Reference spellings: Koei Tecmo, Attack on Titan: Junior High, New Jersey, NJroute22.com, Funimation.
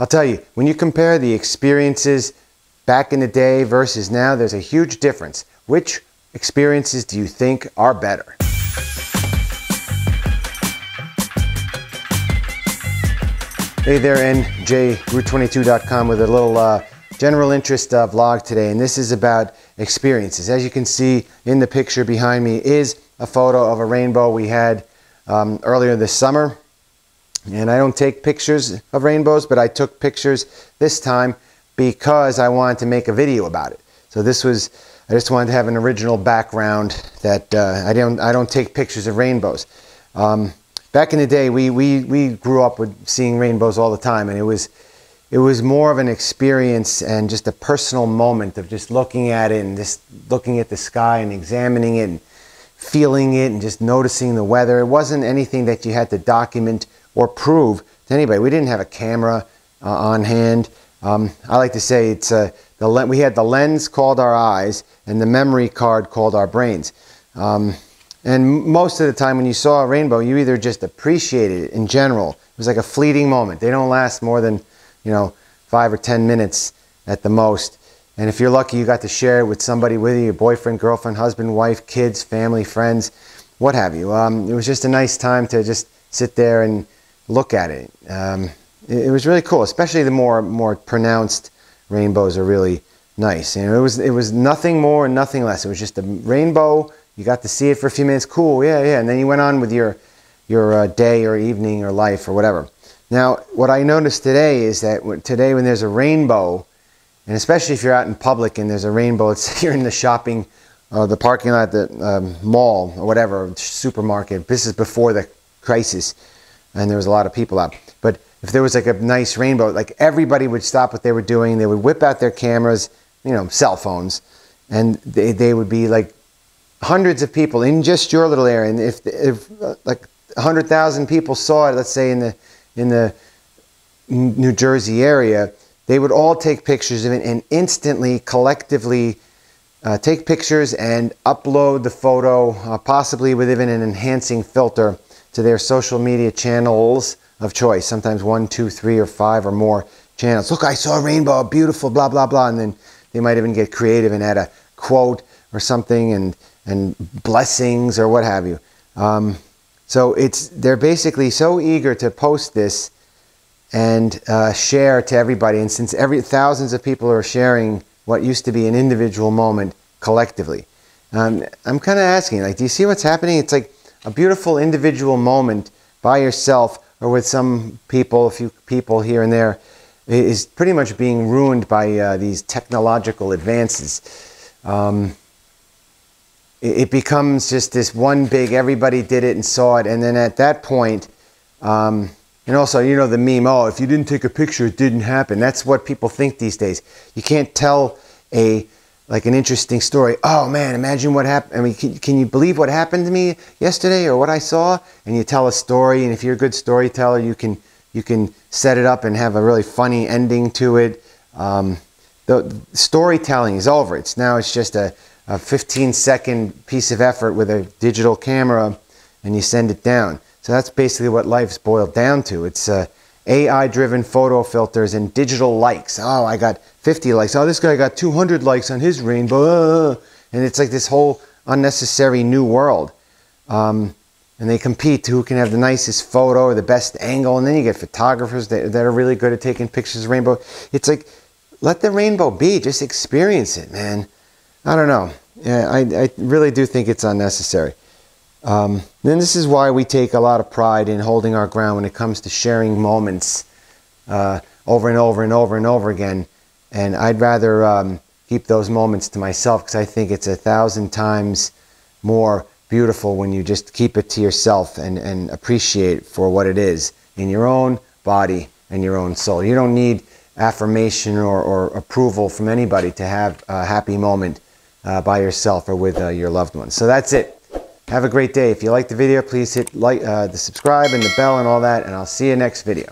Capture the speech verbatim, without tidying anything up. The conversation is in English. I'll tell you, when you compare the experiences back in the day versus now, there's a huge difference. Which experiences do you think are better? Hey there, N J route twenty-two dot com with a little uh, general interest uh, vlog today, and this is about experiences. As you can see in the picture behind me is a photo of a rainbow we had um, earlier this summer. And I don't take pictures of rainbows, but I took pictures this time because I wanted to make a video about it. So this was, I just wanted to have an original background that uh, I don't I don't take pictures of rainbows. Um, back in the day, we, we, we grew up with seeing rainbows all the time, and it was, it was more of an experience and just a personal moment of just looking at it and just looking at the sky and examining it and feeling it and just noticing the weather. It wasn't anything that you had to document or prove to anybody. We didn't have a camera uh, on hand. Um, I like to say it's uh, the lens. We had the lens called our eyes and the memory card called our brains. Um, and most of the time when you saw a rainbow, you either just appreciated it in general. It was like a fleeting moment. They don't last more than, you know, five or ten minutes at the most. And if you're lucky, you got to share it with somebody, with you, your boyfriend, girlfriend, husband, wife, kids, family, friends, what have you. Um, it was just a nice time to just sit there and look at it. Um, it, it was really cool, especially the more more pronounced rainbows are really nice. You know, it was it was nothing more and nothing less. It was just a rainbow. You got to see it for a few minutes. Cool, yeah, yeah. And then you went on with your your uh, day or evening or life or whatever. Now, what I noticed today is that when, today when there's a rainbow, and especially if you're out in public and there's a rainbow, it's you're in the shopping, uh, the parking lot, the um, mall or whatever, supermarket. This is before the crisis. And there was a lot of people out. But if there was like a nice rainbow, like everybody would stop what they were doing. They would whip out their cameras, you know, cell phones, and they, they would be like hundreds of people in just your little area. And if, if like one hundred thousand people saw it, let's say in the, in the New Jersey area, they would all take pictures of it and instantly, collectively uh, take pictures and upload the photo, uh, possibly with even an enhancing filter, to their social media channels of choice, sometimes one, two, three, or five or more channels. Look, I saw a rainbow, beautiful, blah, blah, blah. And then they might even get creative and add a quote or something and, and blessings or what have you. Um, so it's, they're basically so eager to post this and uh, share to everybody. And since every thousands of people are sharing what used to be an individual moment collectively, um, I'm kind of asking, like, do you see what's happening? It's like, a beautiful individual moment by yourself or with some people, a few people here and there, is pretty much being ruined by uh, these technological advances. Um, it, it becomes just this one big, everybody did it and saw it, and then at that point, um, and also, you know, the meme, oh, if you didn't take a picture, it didn't happen. That's what people think these days. You can't tell a like an interesting story. Oh man, imagine what happened. I mean, can, can you believe what happened to me yesterday or what I saw? And you tell a story, and if you're a good storyteller, you can you can set it up and have a really funny ending to it. Um, the storytelling is over. It's now it's just a, a fifteen second piece of effort with a digital camera, and you send it down. So that's basically what life's boiled down to. It's uh, A I-driven photo filters and digital likes. Oh, I got fifty likes. Oh, this guy got two hundred likes on his rainbow. And it's like this whole unnecessary new world. Um, and they compete to who can have the nicest photo or the best angle. And then you get photographers that, that are really good at taking pictures of rainbow. It's like, let the rainbow be. Just experience it, man. I don't know. Yeah, I, I really do think it's unnecessary. Um, then this is why we take a lot of pride in holding our ground when it comes to sharing moments uh, over and over and over and over again. And I'd rather um, keep those moments to myself, because I think it's a thousand times more beautiful when you just keep it to yourself and, and appreciate it for what it is in your own body and your own soul. You don't need affirmation or, or approval from anybody to have a happy moment uh, by yourself or with uh, your loved ones. So that's it. Have a great day. If you liked the video, please hit like, uh, the subscribe and the bell and all that, and I'll see you next video.